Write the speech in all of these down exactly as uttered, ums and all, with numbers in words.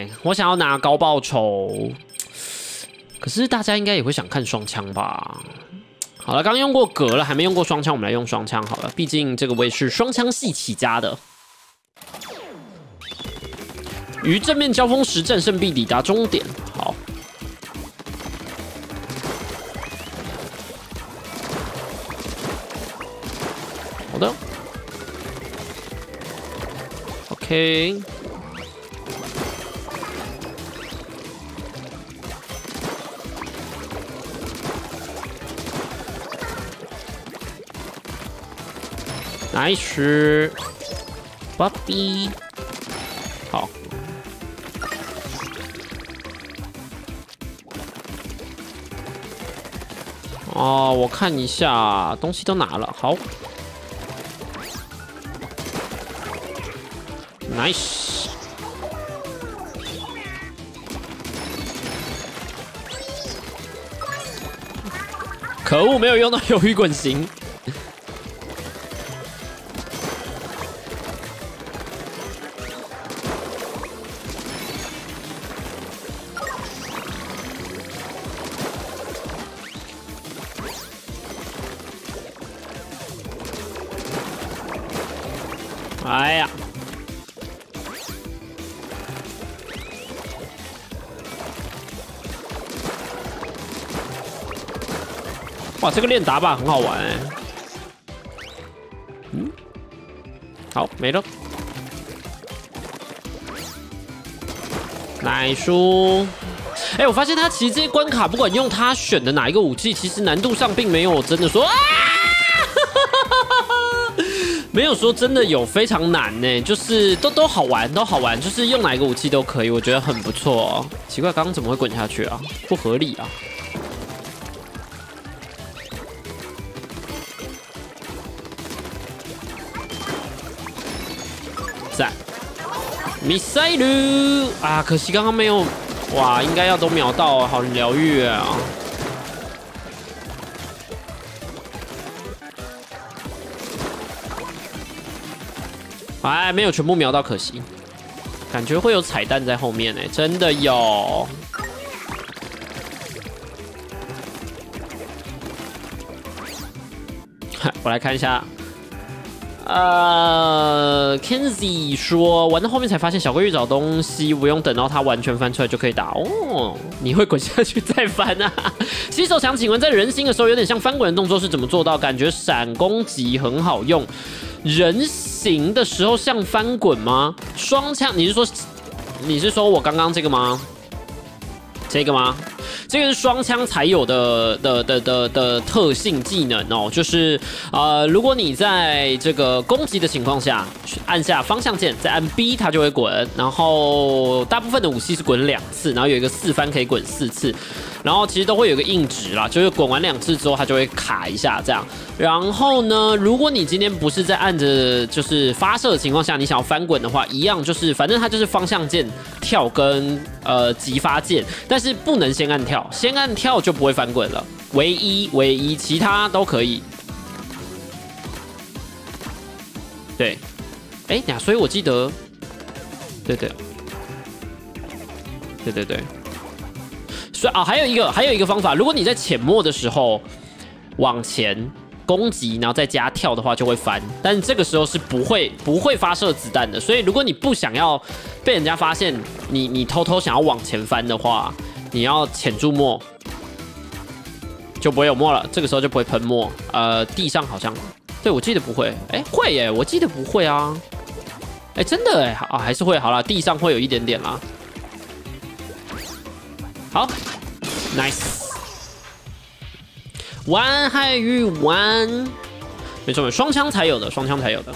哎、欸，我想要拿高报酬，可是大家应该也会想看双枪吧？好了，刚用过格了，还没用过双枪，我们来用双枪好了，毕竟这个我也是双枪系起家的。 于正面交锋时战胜必抵达终点。好，好的 ，OK。Nice，Bobby， 好。 哦，我看一下，东西都拿了，好 ，nice。可恶，没有用到鱿鱼滚行。哎呀！哇，这个练打靶很好玩哎、欸。嗯，好，没了。奶叔，哎、欸，我发现他其实这些关卡，不管用他选的哪一个武器，其实难度上并没有真的说啊。 没有说真的有非常难呢，就是都都好玩，都好玩，就是用哪一个武器都可以，我觉得很不错哦。奇怪，刚刚怎么会滚下去啊？不合理啊！赞，米塞鲁啊，可惜刚刚没有，哇，应该要都秒到哦，好疗愈啊！ 哎，没有全部瞄到，可惜。感觉会有彩蛋在后面哎、欸，真的有。我来看一下。呃 ，Kenzie 说玩到后面才发现小鲑鱼找东西不用等到它完全翻出来就可以打哦。你会滚下去再翻啊？新手想请问，在人形的时候有点像翻滚的动作是怎么做到？感觉闪攻击很好用。 人形的时候像翻滚吗？双枪，你是说你是说我刚刚这个吗？这个吗？这个是双枪才有的的的的的特性技能哦，就是呃，如果你在这个攻击的情况下按下方向键，再按 B 它就会滚，然后大部分的武器是滚两次，然后有一个四番可以滚四次。 然后其实都会有个硬直啦，就是滚完两次之后它就会卡一下这样。然后呢，如果你今天不是在按着就是发射的情况下，你想要翻滚的话，一样就是反正它就是方向键跳跟呃急发键，但是不能先按跳，先按跳就不会翻滚了，唯一唯一其他都可以。对，哎呀，所以我记得，对对，对对对。 所以啊，还有一个还有一个方法，如果你在潜没的时候往前攻击，然后再加跳的话，就会翻。但是这个时候是不会不会发射子弹的。所以如果你不想要被人家发现，你你偷偷想要往前翻的话，你要潜住没，就不会有没了。这个时候就不会喷没。呃，地上好像，对我记得不会，哎、欸、会耶、欸，我记得不会啊，哎、欸、真的哎、欸、啊还是会好啦，地上会有一点点啦。 好 ，nice， 玩海域玩，没错，双枪才有的，双枪才有的。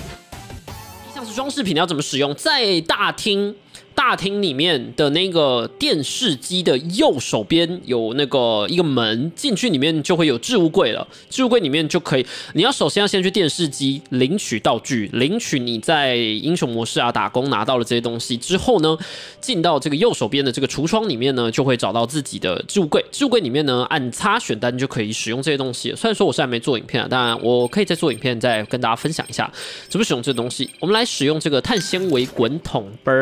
像是装饰品要怎么使用？在大厅，大厅里面的那个电视机的右手边有那个一个门，进去里面就会有置物柜了。置物柜里面就可以，你要首先要先去电视机领取道具，领取你在英雄模式啊打工拿到了这些东西之后呢。 进到这个右手边的这个橱窗里面呢，就会找到自己的置物柜。置物柜里面呢，按擦选单就可以使用这些东西了。虽然说我现在没做影片啊，当然我可以再做影片再跟大家分享一下怎么使用这东西。我们来使用这个碳纤维滚筒啵。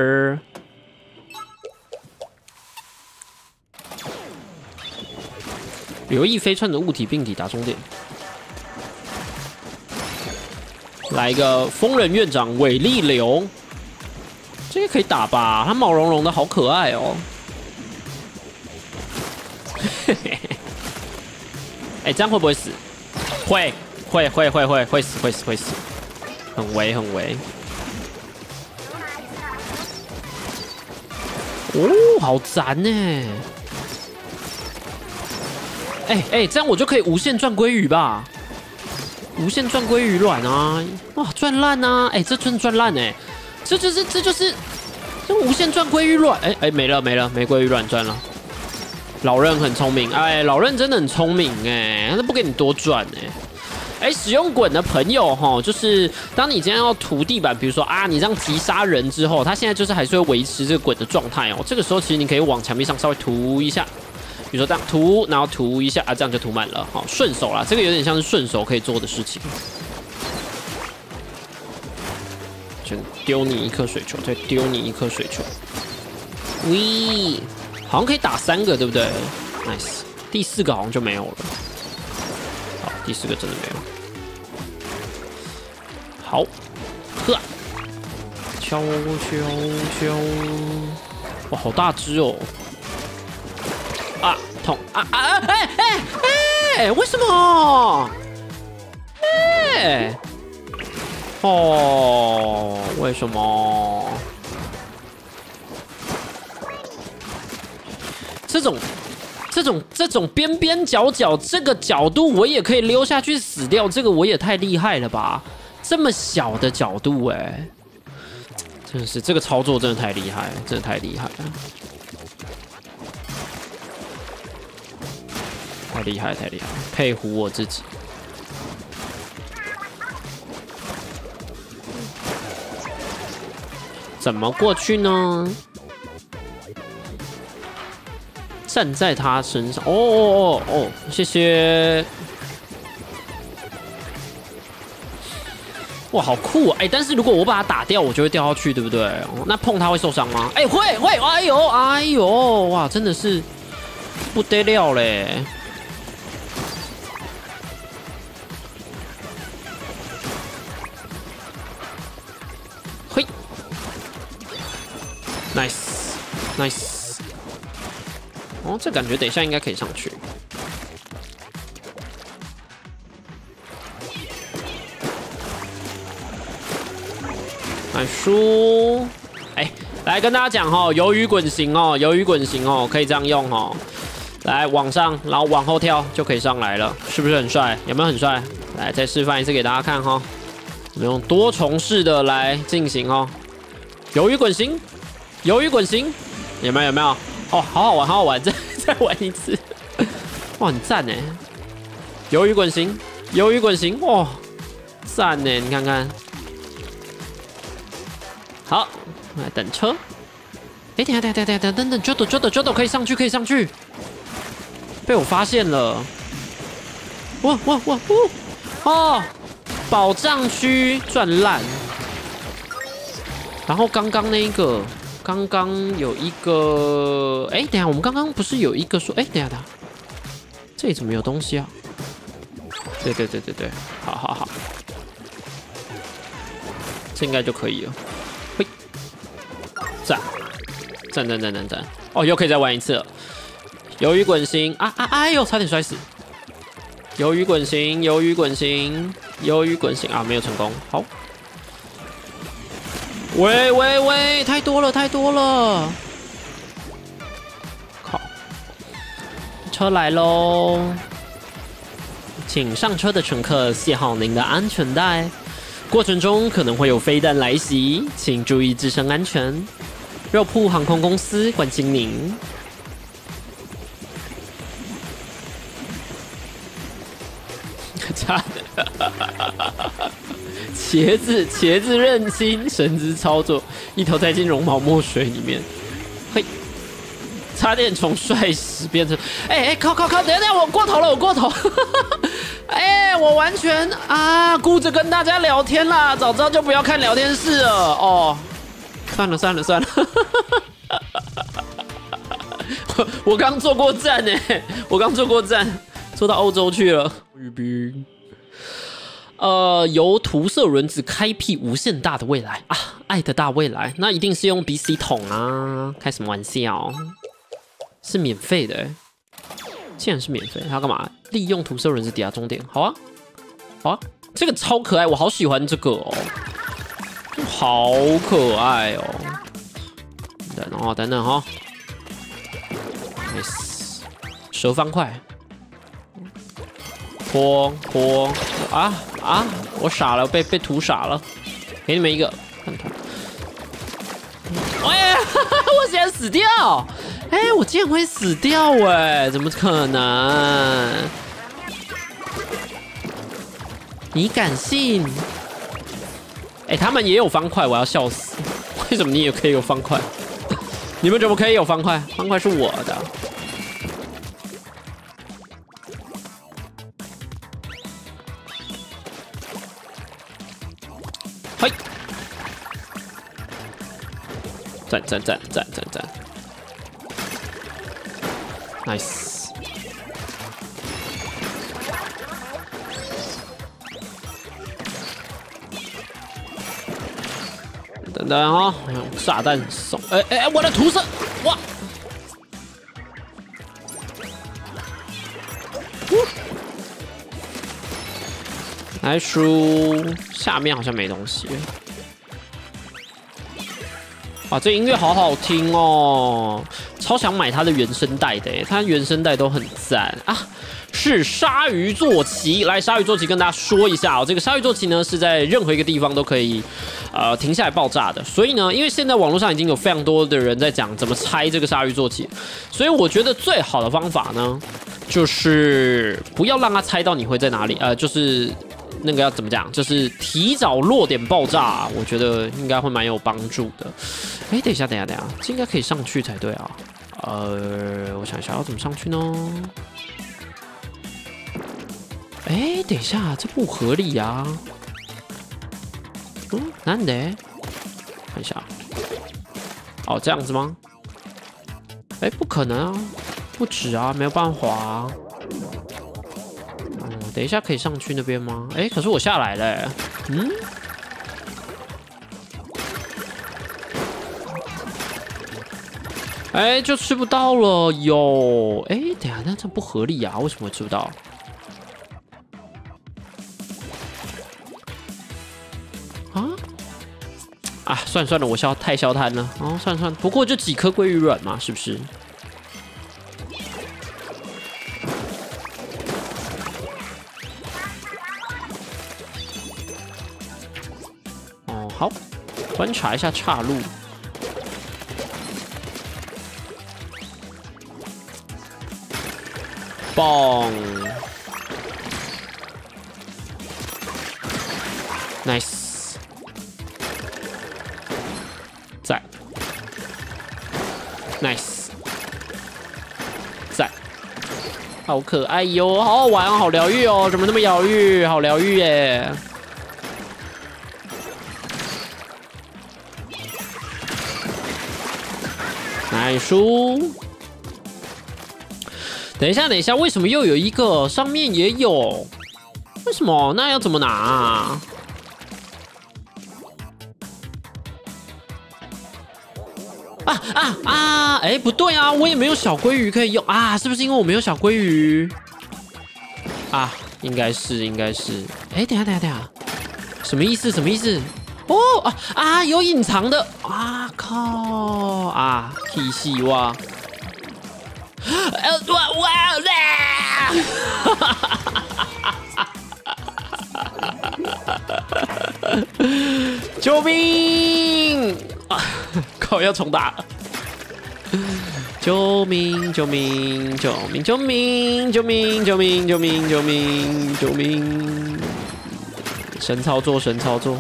有意飞窜的物体并抵达终点。来一个疯人院长伟力流，这个可以打吧？它毛茸茸的好可爱哦。嘿嘿嘿。哎，这样会不会死？会会会会会会死会死会死，很危很危。 哦，好赞呢！哎、欸、哎、欸，这样我就可以无限赚鲑鱼吧？无限赚鲑鱼卵啊！哇，赚烂啊！哎、欸，这真赚烂哎！这就是这就是这无限赚鲑鱼卵！哎、欸、哎、欸，没了没了，没鲑鱼卵赚了。老任很聪明，哎、欸，老任真的很聪明哎、欸，他都不给你多赚哎、欸。 哎、欸，使用滚的朋友哈，就是当你今天要涂地板，比如说啊，你这样击杀人之后，他现在就是还是会维持这个滚的状态哦。这个时候其实你可以往墙壁上稍微涂一下，比如说这样涂，然后涂一下啊，这样就涂满了。好，顺手啦，这个有点像是顺手可以做的事情。就丢你一颗水球，再丢你一颗水球。喂，好像可以打三个，对不对 ？Nice， 第四个好像就没有了。 第四个真的没有。好，呵，敲敲敲，哇，好大只哦！啊，痛啊啊！哎哎哎，为什么？哎、欸，哦，为什么？这种。 这种这种边边角角这个角度我也可以溜下去死掉，这个我也太厉害了吧！这么小的角度哎、欸，真的是这个操作真的太厉害了，真的太厉害了，太厉害太厉害，佩服我自己。怎么过去呢？ 站在他身上，哦哦哦哦，谢谢。哇，好酷啊！哎、欸，但是如果我把他打掉，我就会掉下去，对不对？哦、那碰他会受伤吗？哎、欸，会会，哎呦哎呦，哇，真的是不得了嘞！嘿 ，nice nice。 哦，这感觉等一下应该可以上去。来输，哎、欸，来跟大家讲哦，鱿鱼滚行哦，鱿鱼滚行哦，可以这样用哦。来往上，然后往后跳就可以上来了，是不是很帅？有没有很帅？来再示范一次给大家看哈、哦，我们用多重式的来进行哦。鱿鱼滚行，鱿鱼滚行，有没有？有没有？ 哦，好好玩，好好玩，再再玩一次，哇，很赞哎！鱿鱼滚行，鱿鱼滚行，哇，赞哎！你看看，好，来等车。哎、欸，等下，等下，等下，等等等，就等，就等，就等，可以上去，可以上去。被我发现了！哇哇哇呜！哦，保障区赚烂。然后刚刚那一个。 刚刚有一个，哎、欸，等一下，我们刚刚不是有一个说，哎、欸，等一下，等一下，这里怎么有东西啊？对对对对对，好好好，这应该就可以了。嘿，赞赞赞赞赞赞！哦，又可以再玩一次了。鱿鱼滚行啊啊！哎呦，差点摔死！鱿鱼滚行，鱿鱼滚行，鱿鱼滚行啊！没有成功，好。 喂喂喂！太多了，太多了！靠！车来喽，请上车的乘客系好您的安全带，过程中可能会有飞弹来袭，请注意自身安全。肉铺航空公司关心您。差的。茄子，茄子认清绳子操作，一头栽进绒毛墨水里面，嘿，差点从帅死变成，哎、欸、哎、欸，靠靠靠，等一下，我过头了，我过头，哎欸，我完全啊顾着跟大家聊天啦，早知道就不要看聊天室了哦，算了算了算了，我我刚做过站哎、欸，我刚做过站，车到欧洲去了。玉兵，呃，由涂色轮子开辟无限大的未来啊，爱的大未来，那一定是用 B C 桶啊，开什么玩笑？是免费的、欸，竟然是免费，他干嘛？利用涂色轮子抵达终点，好啊，好啊，这个超可爱，我好喜欢这个哦，好可爱哦。等哦，等等哈、哦、，nice， 蛇方块。 拖拖啊啊！我傻了，被被屠傻了。给你们一个，看看。哎、欸，我竟然死掉！哎、欸，我竟然会死掉哎、欸，怎么可能？你敢信？哎、欸，他们也有方块，我要笑死！为什么你也可以有方块？你们怎么可以有方块？方块是我的。 嘿，赞赞赞赞赞赞 ，nice。等等哦，炸弹送，哎哎哎，我的涂色，哇！来输，下面好像没东西。哇，这音乐好好听哦，超想买它的原声带的耶，它原声带都很赞啊。是鲨鱼坐骑，来鲨鱼坐骑跟大家说一下哦，这个鲨鱼坐骑呢是在任何一个地方都可以呃停下来爆炸的，所以呢，因为现在网络上已经有非常多的人在讲怎么拆这个鲨鱼坐骑，所以我觉得最好的方法呢，就是不要让它猜到你会在哪里，呃，就是。 那个要怎么讲？就是提早落点爆炸、啊，我觉得应该会蛮有帮助的。哎、欸，等一下，等一下，等一下，这应该可以上去才对啊。呃，我想一下要怎么上去呢？哎、欸，等一下，这不合理啊。嗯，难得，看一下。哦，这样子吗？哎、欸，不可能啊，不止啊，没有办法啊。 等一下，可以上去那边吗？哎、欸，可是我下来了、欸。嗯，哎、欸，就吃不到了哟。哎、欸，等一下，那这不合理啊！为什么会吃不到？啊？啊，算了算了，我消太消贪了。哦，算了算了，不过就几颗鲑鱼卵嘛，是不是？ 好，观察一下岔路。嘣 ，nice， 在 ，nice， 在，好可爱哟，好好玩，好疗愈哦，怎么那么疗愈？好疗愈耶！ 买书。等一下，等一下，为什么又有一个？上面也有，为什么？那要怎么拿、啊？啊啊啊！哎、欸，不对啊，我也没有小鲑鱼可以用啊，是不是因为我没有小鲑鱼？啊，应该是，应该是。哎、欸，等一下，等一下，等一下，什么意思？什么意思？ 哦啊啊！有隐藏的啊！靠啊！体系哇！呃哇哇啦！救命！靠！要重打！救命！救命！救命！救命！救命！救命！救命！救命！救命！神操作！神操作！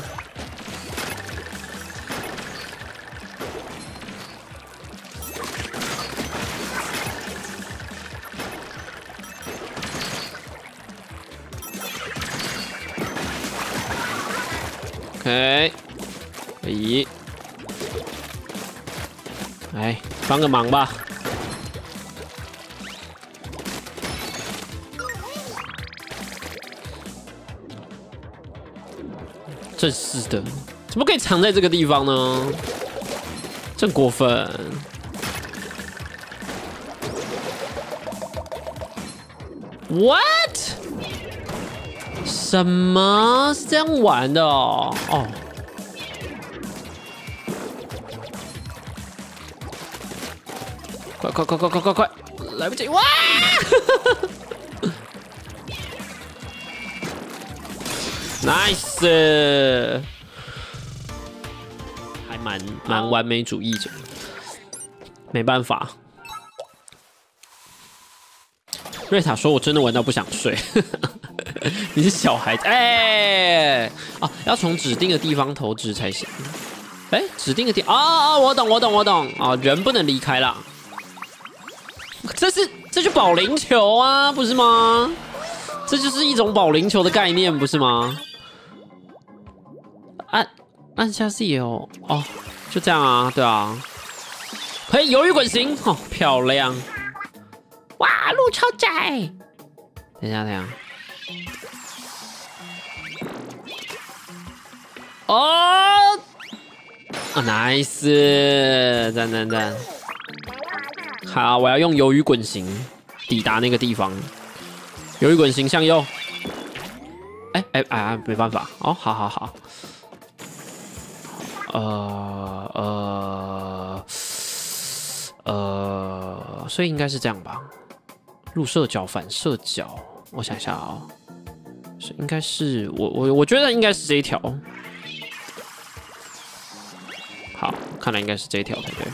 哎，咦，哎，帮个忙吧。真是的，怎么可以藏在这个地方呢？真过分！What？ 什么是这样玩的哦？哦，快快快快快快快，来不及！哇！nice， 还蛮蛮完美主义者，没办法。 瑞塔说：“我真的玩到不想睡。”你是小孩子哎、欸！啊，要从指定的地方投掷才行。哎、欸，指定的地……哦哦，我懂，我懂，我懂。啊，人不能离开啦。这是这就保龄球啊，不是吗？这就是一种保龄球的概念，不是吗？按按下 C 哦哦，就这样啊，对啊。可以游鱼滚行，哦，漂亮。 哇，路超窄！等一下，等一下。哦，啊 ，nice， 赞赞赞！好，我要用鱿鱼滚行抵达那个地方。鱿鱼滚行向右。哎哎哎，没办法。哦，好好好。呃呃呃，所以应该是这样吧。 入射角、反射角，我想一下啊、喔，是应该是我我我觉得应该是这一条。好，看来应该是这一条才对。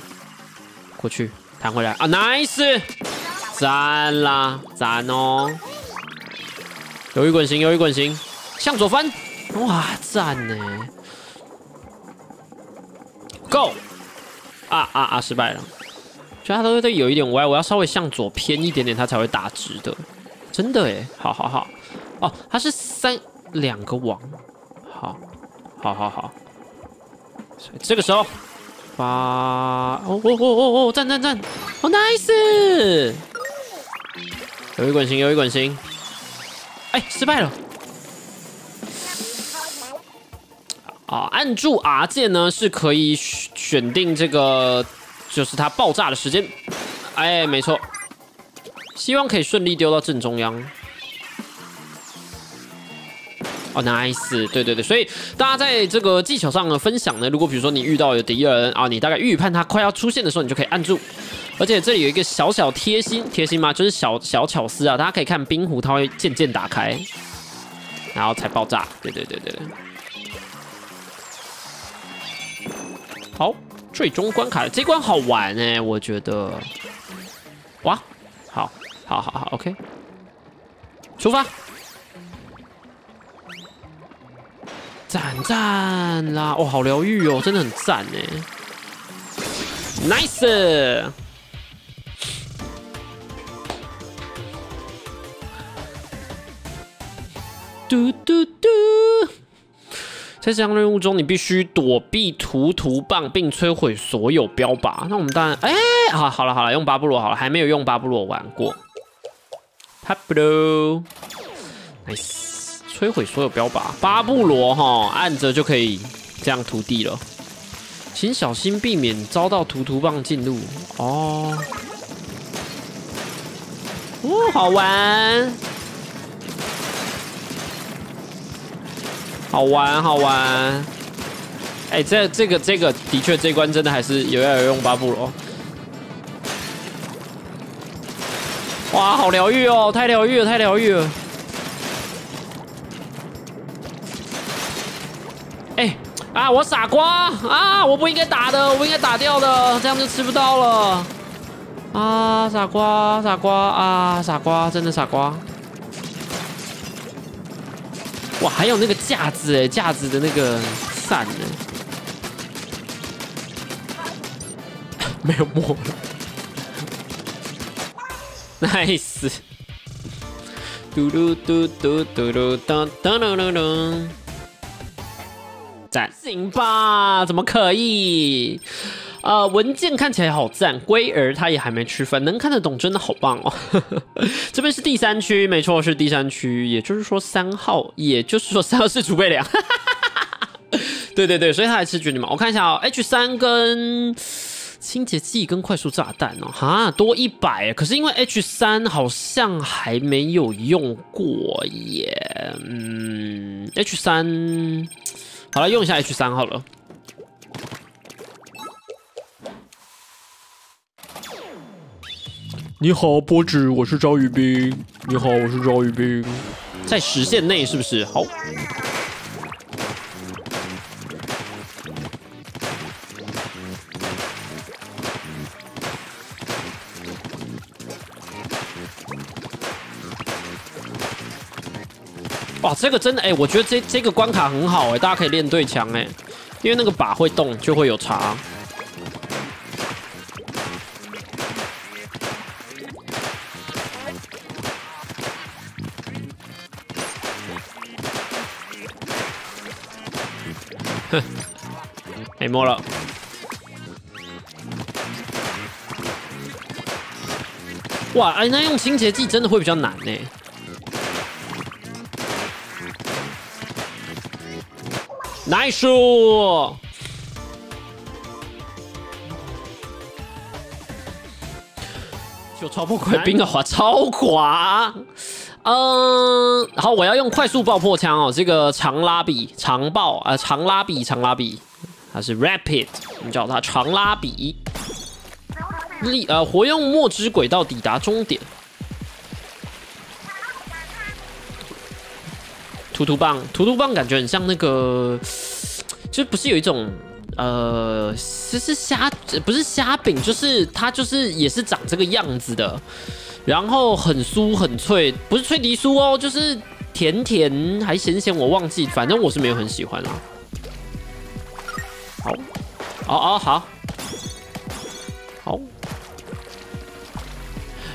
过去弹回来啊 ，nice， 赞啦，赞哦、喔！鱿鱼滚行，鱿鱼滚行，向左翻，哇，赞呢 ！Go， 啊啊啊，失败了。 所以它都会有一点歪，我要稍微向左偏一点点，它才会打直的。真的哎，好好好，哦，它是三两个网，好，好好好。这个时候，八，哦哦哦哦，赞赞赞，哦 nice， 有一滚行，有一滚行，哎，失败了。啊，按住 R 键呢是可以选定这个。 就是它爆炸的时间，哎，没错，希望可以顺利丢到正中央。哦 ，nice， 对对对，所以大家在这个技巧上的分享呢，如果比如说你遇到有敌人啊，你大概预判他快要出现的时候，你就可以按住。而且这里有一个小小贴心，贴心吗？就是小小巧思啊，大家可以看冰壶，它会渐渐打开，然后才爆炸。对对对对对，好。 最终关卡这关好玩哎、欸，我觉得，哇，好，好，好，好 ，OK， 出发，赞赞啦，哦，好疗愈哦，真的很赞哎 ，nice， 嘟嘟嘟。 在这项任务中，你必须躲避图图棒，并摧毁所有标靶。那我们当然，哎、欸，好，好了，好了，用巴布洛好了，还没有用巴布洛玩过。巴布洛 ，nice， 摧毁所有标靶。巴布洛哈，按着就可以这样涂地了。请小心避免遭到图图棒进入。哦，哦，好玩。 好玩，好玩！哎、欸，这、这个、这个，的确，这关真的还是有要有用巴布罗。哇，好疗愈哦，太疗愈了，太疗愈了！哎、欸，啊，我傻瓜啊，我不应该打的，我不应该打掉的，这样就吃不到了。啊，傻瓜，傻瓜啊，傻瓜，真的傻瓜。 哇，还有那个架子哎，架子的那个伞哎，没有墨了 ，nice， 嘟嘟嘟嘟嘟嘟当当当当当，赞，行吧？怎么可以？呃，文件看起来好赞，龟儿他也还没吃饭，能看得懂真的好棒哦。这边是第三区，没错是第三区，也就是说三号，也就是说三号是储备粮。对对对，所以它还是决定嘛。我看一下哦 ，H 三 跟清洁剂跟快速炸弹哦，哈，多一百。可是因为 H 三 好像还没有用过耶，嗯 ，H 三 好了，用一下 H 三 好了。 你好，波子，我是赵宇彬。你好，我是赵宇彬。在时限内是不是？好。哇，这个真的哎、欸，我觉得这这个关卡很好哎、欸，大家可以练对枪哎、欸，因为那个靶会动，就会有差。 哼，没摸了。哇，哎，那用清洁剂真的会比较难呢。Nice！ 就超破快冰的话，超滑。 嗯，好，我要用快速爆破枪哦，这个长拉比、长爆啊、呃，长拉比、长拉比，它是 rapid， 我们叫它长拉比。力呃，活用末之轨道抵达终点。突突棒，突突棒感觉很像那个，就不是有一种呃，其实虾不是虾饼，就是它就是也是长这个样子的。 然后很酥很脆，不是脆皮酥哦，就是甜甜还咸咸，我忘记，反正我是没有很喜欢啦、啊。好，哦哦好，好，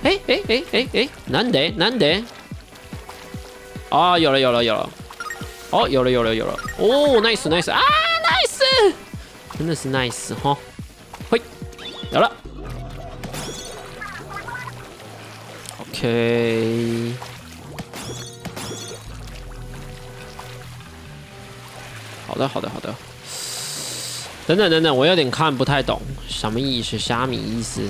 哎哎哎哎哎，难得难得，啊、哦、有了有了有了，哦有了有了有了，哦 nice nice 啊 nice， 真的是 nice 哈，嘿，有了。 OK， 好的，好的，好的。等等，等等，我有点看不太懂，什么意思？虾米意思？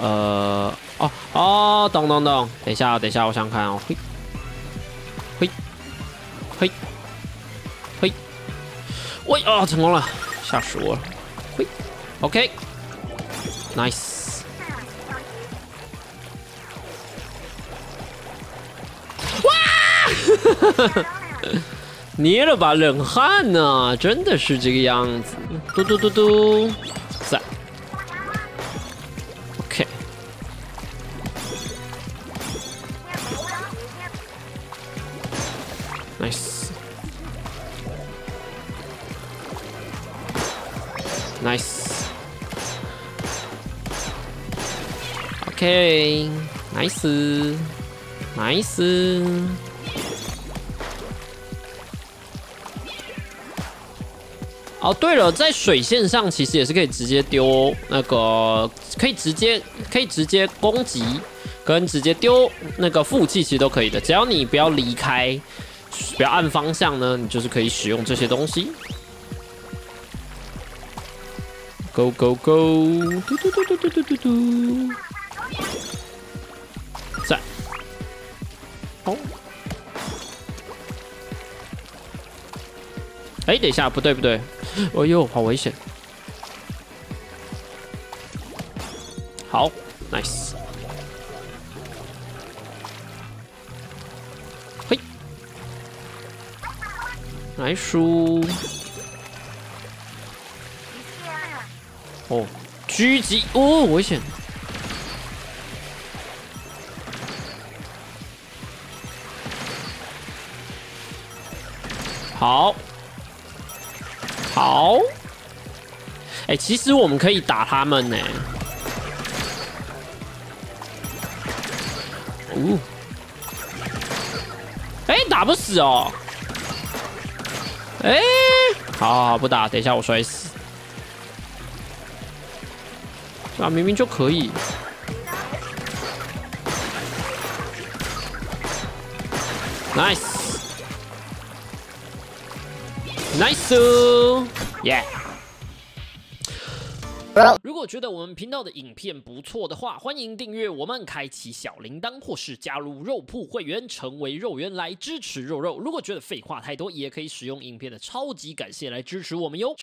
呃，哦哦，懂懂懂。等一下，等一下，我想看哦。嘿，嘿，嘿，嘿，喂，哦，成功了，吓死我了。嘿 ，OK，nice。 捏了把冷汗呢、啊，真的是这个样子。嘟嘟嘟嘟，在。OK。Nice。Nice。OK。Nice。Nice。 哦，对了，在水线上其实也是可以直接丢那个，可以直接可以直接攻击，跟直接丢那个负气其实都可以的，只要你不要离开，不要按方向呢，你就是可以使用这些东西。Go go go！ 嘟嘟嘟嘟嘟嘟嘟嘟。在。哦。 哎，等一下，不对不对，哎呦，好危险！好 ，nice。嘿，来输。哦，狙击，哦，危险！好。 好，哎、欸，其实我们可以打他们呢、欸。哦，哎、欸，打不死哦。哎、欸，好， 好， 好，不打，等一下我摔死。啊，明明就可以。Nice。nice， 耶！如果觉得我们频道的影片不错的话，欢迎订阅我们，开启小铃铛，或是加入肉铺会员，成为肉员来支持肉肉。如果觉得废话太多，也可以使用影片的超级感谢来支持我们哟。